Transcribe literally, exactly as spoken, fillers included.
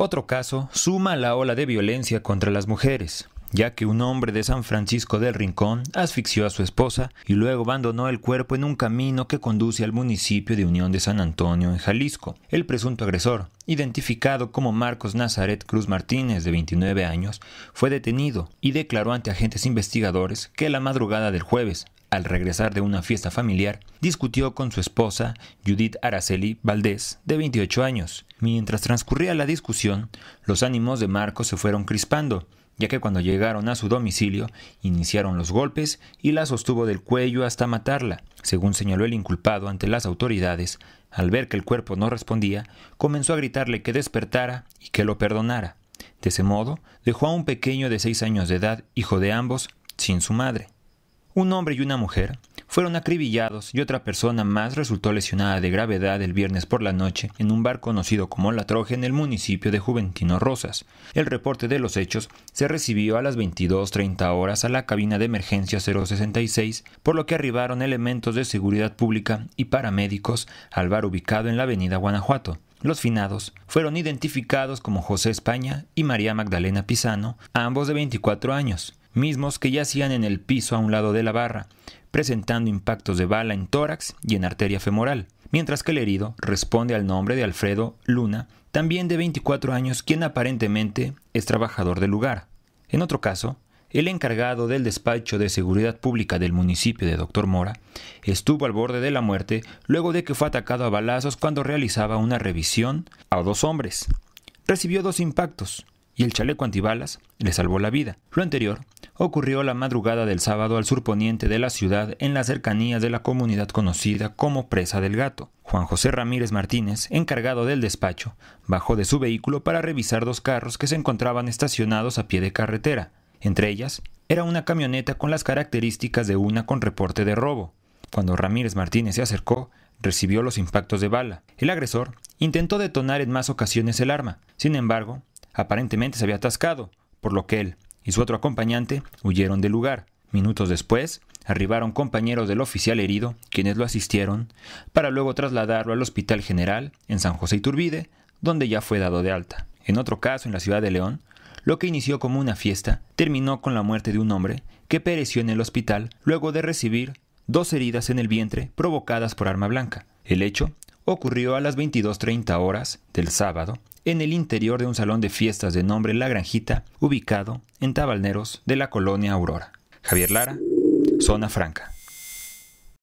Otro caso suma la ola de violencia contra las mujeres, ya que un hombre de San Francisco del Rincón asfixió a su esposa y luego abandonó el cuerpo en un camino que conduce al municipio de Unión de San Antonio, en Jalisco. El presunto agresor, identificado como Marcos Nazaret Cruz Martínez, de veintinueve años, fue detenido y declaró ante agentes investigadores que la madrugada del jueves, al regresar de una fiesta familiar, discutió con su esposa, Judith Araceli Valdés, de veintiocho años. Mientras transcurría la discusión, los ánimos de Marcos se fueron crispando, ya que cuando llegaron a su domicilio, iniciaron los golpes y la sostuvo del cuello hasta matarla. Según señaló el inculpado ante las autoridades, al ver que el cuerpo no respondía, comenzó a gritarle que despertara y que lo perdonara. De ese modo, dejó a un pequeño de seis años de edad, hijo de ambos, sin su madre. Un hombre y una mujer fueron acribillados y otra persona más resultó lesionada de gravedad el viernes por la noche en un bar conocido como La Troje, en el municipio de Juventino Rosas. El reporte de los hechos se recibió a las veintidós treinta horas a la cabina de emergencia cero sesenta y seis, por lo que arribaron elementos de seguridad pública y paramédicos al bar ubicado en la avenida Guanajuato. Los finados fueron identificados como José España y María Magdalena Pisano, ambos de veinticuatro años, mismos que yacían en el piso a un lado de la barra, presentando impactos de bala en tórax y en arteria femoral, mientras que el herido responde al nombre de Alfredo Luna, también de veinticuatro años, quien aparentemente es trabajador del lugar. En otro caso, el encargado del despacho de seguridad pública del municipio de doctor Mora estuvo al borde de la muerte luego de que fue atacado a balazos cuando realizaba una revisión a dos hombres. Recibió dos impactos y el chaleco antibalas le salvó la vida. Lo anterior ocurrió la madrugada del sábado al surponiente de la ciudad, en las cercanías de la comunidad conocida como Presa del Gato. Juan José Ramírez Martínez, encargado del despacho, bajó de su vehículo para revisar dos carros que se encontraban estacionados a pie de carretera. Entre ellas, era una camioneta con las características de una con reporte de robo. Cuando Ramírez Martínez se acercó, recibió los impactos de bala. El agresor intentó detonar en más ocasiones el arma. Sin embargo, aparentemente se había atascado, por lo que él y su otro acompañante huyeron del lugar. Minutos después, arribaron compañeros del oficial herido, quienes lo asistieron, para luego trasladarlo al Hospital General en San José Iturbide, donde ya fue dado de alta. En otro caso, en la ciudad de León, lo que inició como una fiesta terminó con la muerte de un hombre que pereció en el hospital luego de recibir dos heridas en el vientre provocadas por arma blanca. El hecho ocurrió a las veintidós treinta horas del sábado en el interior de un salón de fiestas de nombre La Granjita, ubicado en Tabalneros de la Colonia Aurora. Javier Lara, Zona Franca.